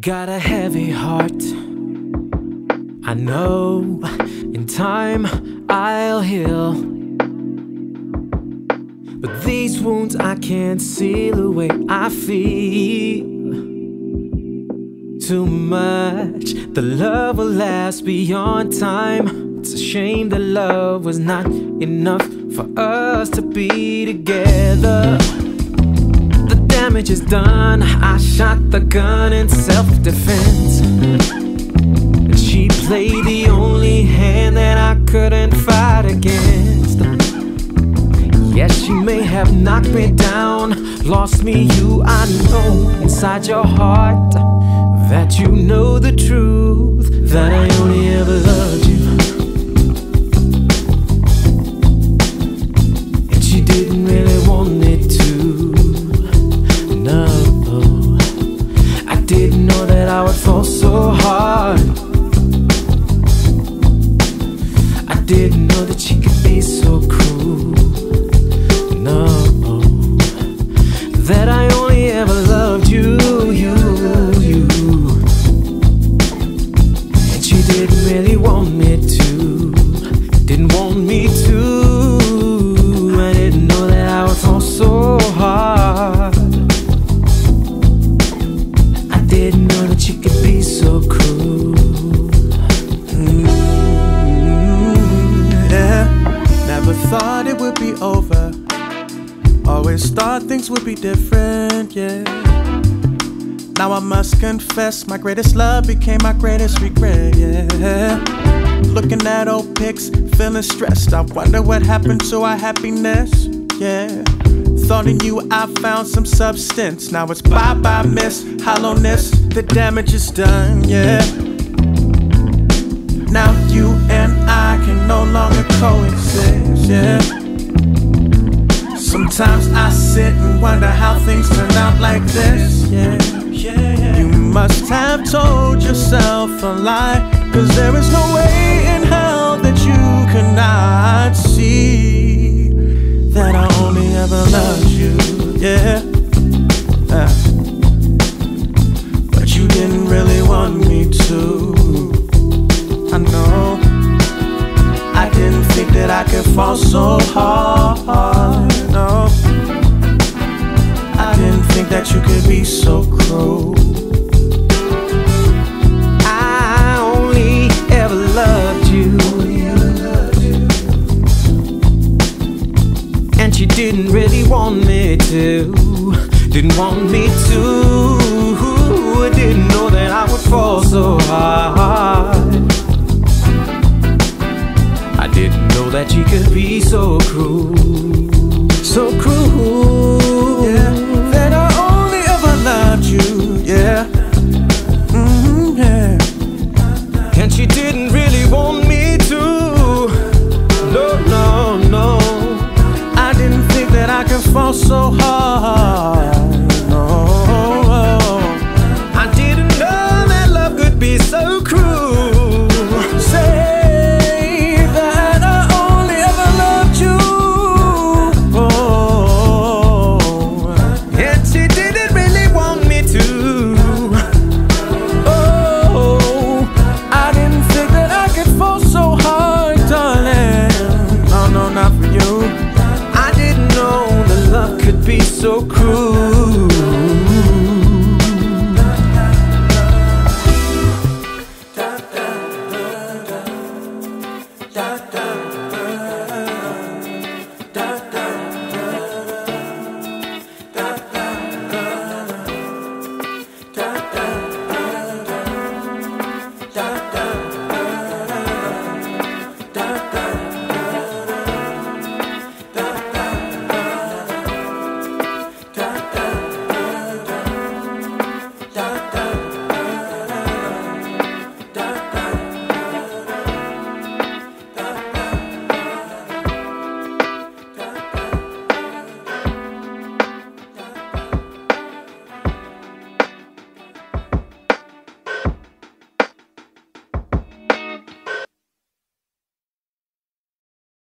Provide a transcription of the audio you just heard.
Got a heavy heart, I know. In time I'll heal, but these wounds I can't seal away. I feel too much. The love will last beyond time. It's a shame that love was not enough for us to be together. Damage is done, I shot the gun in self-defense, and she played the only hand that I couldn't fight against. Yes, she may have knocked me down, lost me, you, I know. Inside your heart, that you know the truth, that I only ever loved you, and she didn't really want it to. Didn't know that I would fall so hard. I didn't know that she could be so cruel. No, that I only ever loved you, you. And she didn't really want me to. Didn't want me to. I didn't know that I would fall so hard. Didn't know that you could be so cruel. Yeah. Never thought it would be over. Always thought things would be different, yeah. Now I must confess, my greatest love became my greatest regret, yeah. Looking at old pics, feeling stressed. I wonder what happened to our happiness, yeah. Thought in you I found some substance. Now it's bye-bye, miss. Hollowness, the damage is done, yeah. Now you and I can no longer coexist, yeah. Sometimes I sit and wonder how things turn out like this, yeah. You must have told yourself a lie, 'cause there is no way in hell that you cannot see that I only ever loved you, yeah. But you didn't really want me to. I know. I didn't think that I could fall so hard. No, I didn't think that you could be so cruel. I only ever loved you. She didn't really want me to. Didn't want me to. I didn't know that I would fall so hard. I didn't know that she could be so cruel. So cruel.